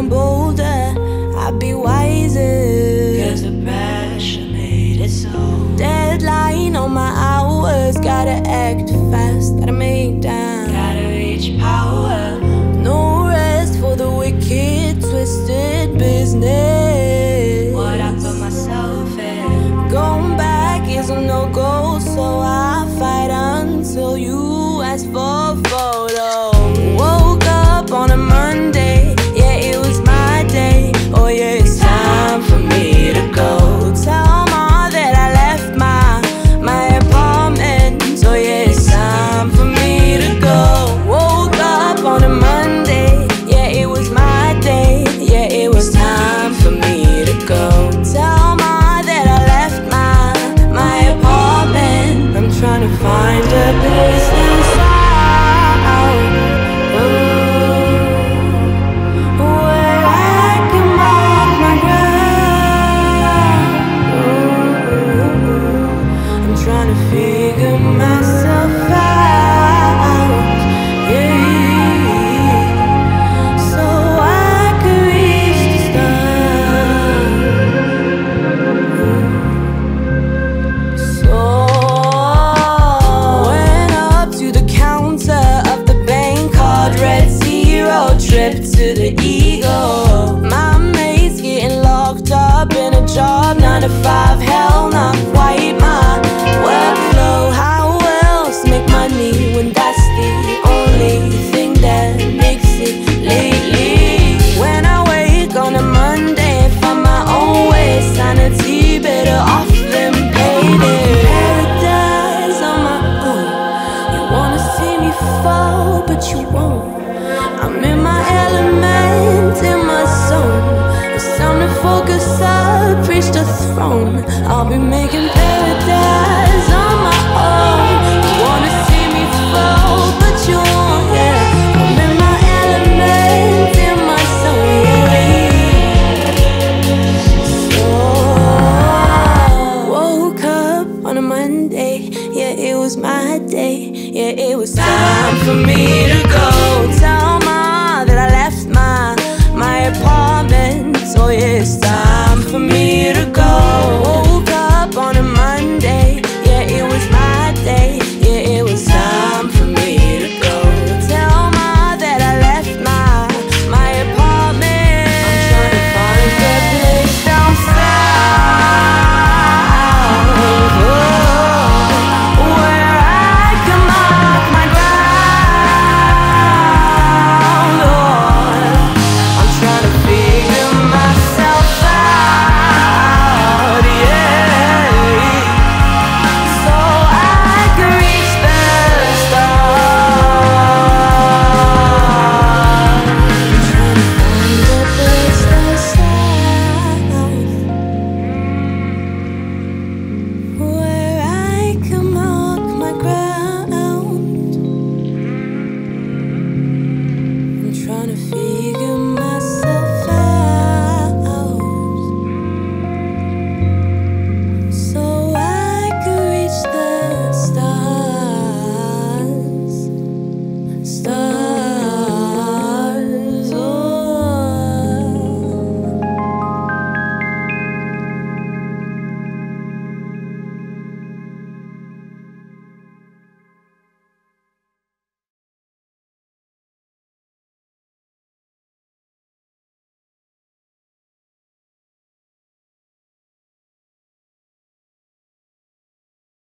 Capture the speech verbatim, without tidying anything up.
and bolder, I'd be wiser. Cause the pressure made it so. Deadline on my hours, gotta act fast, gotta make time, gotta reach power. No rest for the wicked, twisted business. What I put myself in. Going back is a no-go, so I fight until you ask for photos. On a Monday, yeah, it was my day. Oh yeah, it's time for me to go. Tell Ma that I left my, my apartment. Oh yeah, it's time for me to go. Woke up on a Monday, yeah, it was my day. Yeah, it was time for me to go. Tell Ma that I left my, my apartment. I'm trying to find a place that's to the ego. My mate's getting locked up in a job, nine to five, hell not quite my workflow. How else make money when that's the only thing that makes it lately? When I wake on a Monday and find my own way, sanity better off than paid in paradise on my own. You wanna see me fall, but you won't. I'm in my element, in my zone. It's time to focus up, reach the throne. I'll be making paradise.